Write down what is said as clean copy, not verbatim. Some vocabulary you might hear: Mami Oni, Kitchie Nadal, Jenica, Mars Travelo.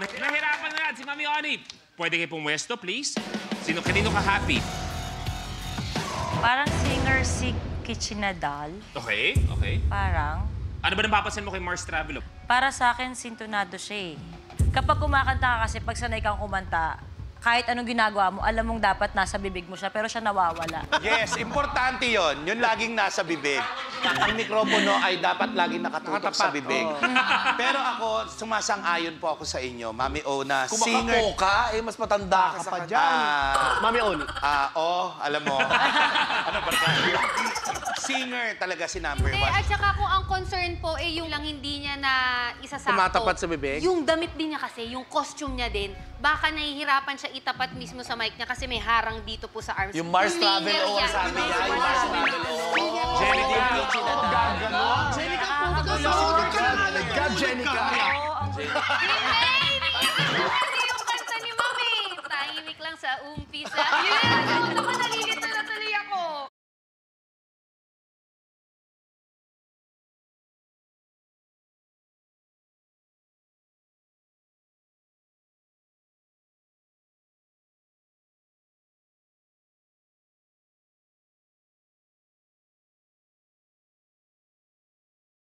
Nahirapan na yan si Mami Oni. Pwede kayo pumwesto, please? Sino kanino ka happy? Parang singer si Kitchie Nadal. Okay, okay. Parang. Ano ba napapansin mo kay Mars Travelo? Para sa akin, sintonado siya eh. Kapag kumakanta ka kasi, pag sanay kang kumanta, kahit anong ginagawa mo, alam mong dapat nasa bibig mo siya, pero siya nawawala. Yes, importante yon. Yun laging nasa bibig. Ang mikropono ay dapat laging nakatutok sa bibig. Oh. Pero ako, sumasang-ayon po ako sa inyo, Mami O, na singer ka, eh mas matanda ka pa dyan. Mami O. Alam mo. Ano ba singer talaga si number 1. Hindi, at saka kung ang concern po, eh yung lang hindi niya na isasakto. Tumatapat sa bibig? Yung damit din niya kasi, yung costume niya din, baka nahihirapan siya itapat mismo sa mic niya kasi may harang dito po sa arms. Yung Mars Travel O ang sabi niya. Yung Mars Travel O. Jenica. Jenica, puto. Susunod ka na talaga, Jenica. Hindi, yung kanta ni Mami. Tahimik lang sa umpisa. Yun,